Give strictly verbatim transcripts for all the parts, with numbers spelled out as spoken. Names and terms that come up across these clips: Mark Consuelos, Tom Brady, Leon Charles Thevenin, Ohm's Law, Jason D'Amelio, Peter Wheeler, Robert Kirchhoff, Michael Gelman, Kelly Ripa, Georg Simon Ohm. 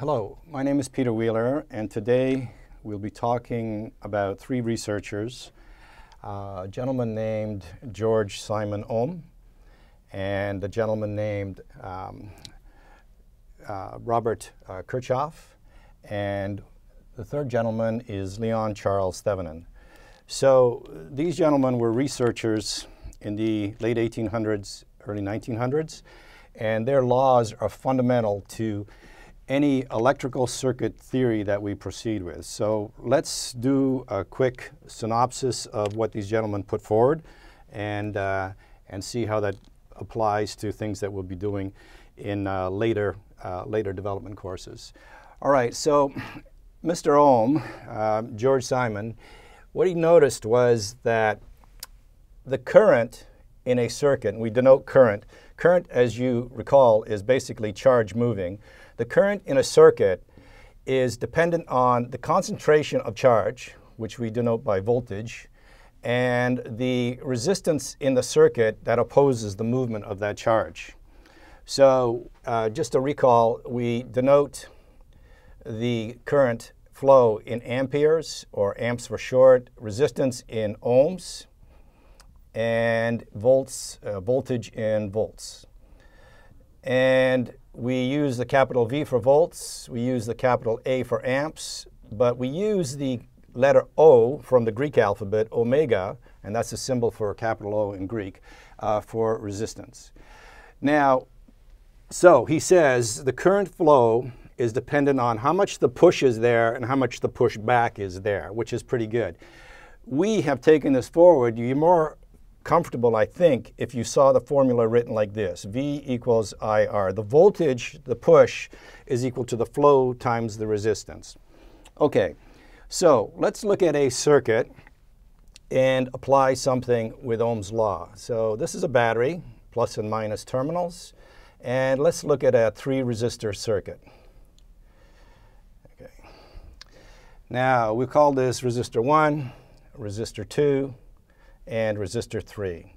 Hello, my name is Peter Wheeler, and today we'll be talking about three researchers, uh, a gentleman named Georg Simon Ohm, and a gentleman named um, uh, Robert uh, Kirchhoff, and the third gentleman is Leon Charles Thevenin. So these gentlemen were researchers in the late eighteen hundreds, early nineteen hundreds, and their laws are fundamental to any electrical circuit theory that we proceed with. So let's do a quick synopsis of what these gentlemen put forward and, uh, and see how that applies to things that we'll be doing in uh, later, uh, later development courses. All right, so Mister Ohm, uh, Georg Simon, what he noticed was that the current in a circuit, and we denote current, current as you recall is basically charge moving. The current in a circuit is dependent on the concentration of charge, which we denote by voltage, and the resistance in the circuit that opposes the movement of that charge. So uh, just to recall, we denote the current flow in amperes, or amps for short, resistance in ohms, and volts, uh, voltage in volts. And we use the capital V for volts, we use the capital A for amps, but we use the letter O from the Greek alphabet, omega, and that's the symbol for capital O in Greek, uh, for resistance. Now, so he says the current flow is dependent on how much the push is there and how much the push back is there, which is pretty good. We have taken this forward. You're more comfortable, I think, if you saw the formula written like this. V equals I R. The voltage, the push, is equal to the flow times the resistance. Okay, so let's look at a circuit and apply something with Ohm's law. So this is a battery, plus and minus terminals. And let's look at a three-resistor circuit. Okay. Now, we call this resistor one, resistor two, and resistor three.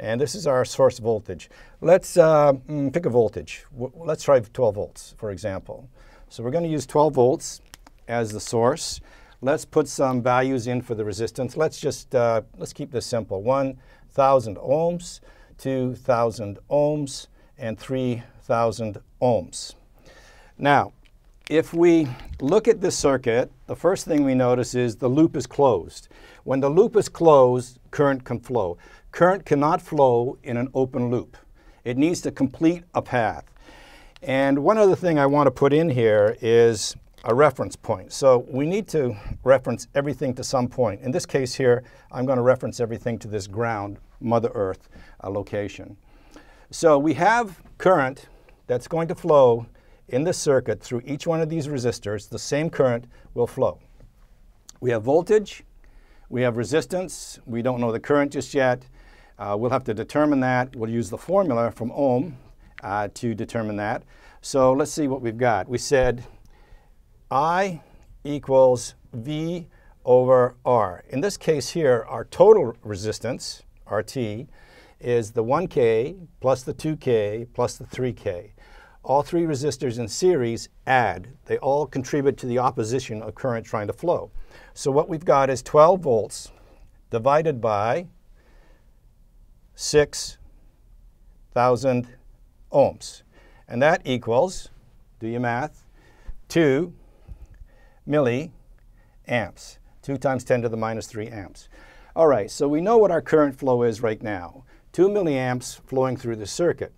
And this is our source voltage. Let's uh, pick a voltage. W let's try twelve volts, for example. So we're going to use twelve volts as the source. Let's put some values in for the resistance. Let's just, uh, let's keep this simple. one thousand ohms, two thousand ohms, and three thousand ohms. Now, if we look at this circuit, the first thing we notice is the loop is closed. When the loop is closed, current can flow. Current cannot flow in an open loop. It needs to complete a path. And one other thing I want to put in here is a reference point. So we need to reference everything to some point. In this case here, I'm going to reference everything to this ground, Mother Earth, uh, location. So we have current that's going to flow in this circuit through each one of these resistors. The same current will flow. We have voltage, we have resistance, we don't know the current just yet. Uh, we'll have to determine that. We'll use the formula from Ohm uh, to determine that. So let's see what we've got. We said I equals V over R. In this case here, our total resistance, R T, is the one K plus the two K plus the three K. All three resistors in series add. They all contribute to the opposition of current trying to flow. So what we've got is twelve volts divided by six thousand ohms. And that equals, do your math, two milliamps. two times ten to the minus three amps. All right, so we know what our current flow is right now. two milliamps flowing through the circuit.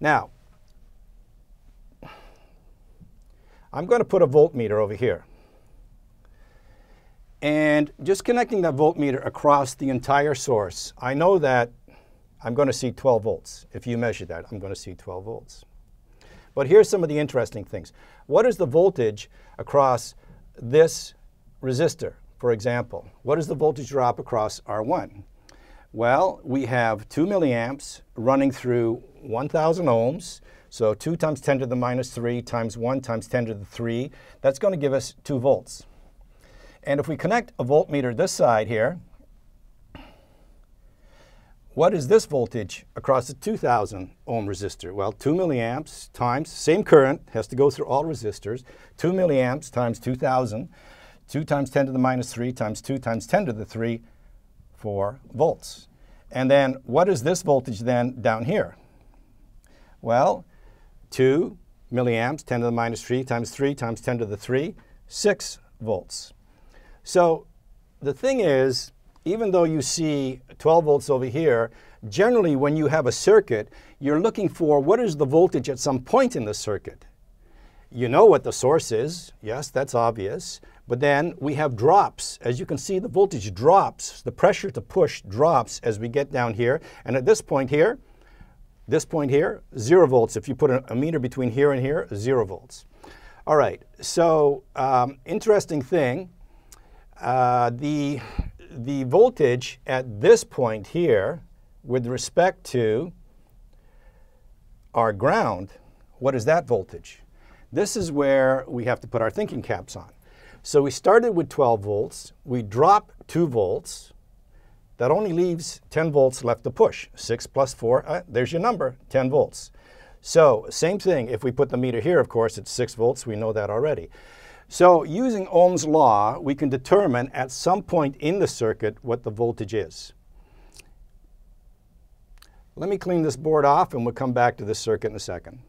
Now, I'm going to put a voltmeter over here. And just connecting that voltmeter across the entire source, I know that I'm going to see twelve volts. If you measure that, I'm going to see twelve volts. But here's some of the interesting things. What is the voltage across this resistor, for example? What is the voltage drop across R one? Well, we have two milliamps running through one thousand ohms. So two times ten to the minus three times one times ten to the three, that's going to give us two volts. And if we connect a voltmeter this side here, What is this voltage across the two thousand ohm resistor? Well, two milliamps times, same current, has to go through all resistors, two milliamps times two thousand, two times ten to the minus three times two times ten to the three, four volts. And then what is this voltage then down here? Well, two milliamps, ten to the minus three times three times ten to the three, six volts. So the thing is, even though you see twelve volts over here, generally when you have a circuit, you're looking for what is the voltage at some point in the circuit. You know what the source is, yes, that's obvious, but then we have drops. As you can see, the voltage drops, the pressure to push drops as we get down here, and at this point here, this point here, zero volts. If you put a meter between here and here, zero volts. All right, so um, interesting thing, uh, the The voltage at this point here, with respect to our ground, what is that voltage? This is where we have to put our thinking caps on. So we started with twelve volts, we drop two volts, that only leaves ten volts left to push. six plus four, uh, there's your number, ten volts. So same thing, if we put the meter here, of course, it's six volts, we know that already. So using Ohm's law, we can determine at some point in the circuit what the voltage is. Let me clean this board off and we'll come back to this circuit in a second.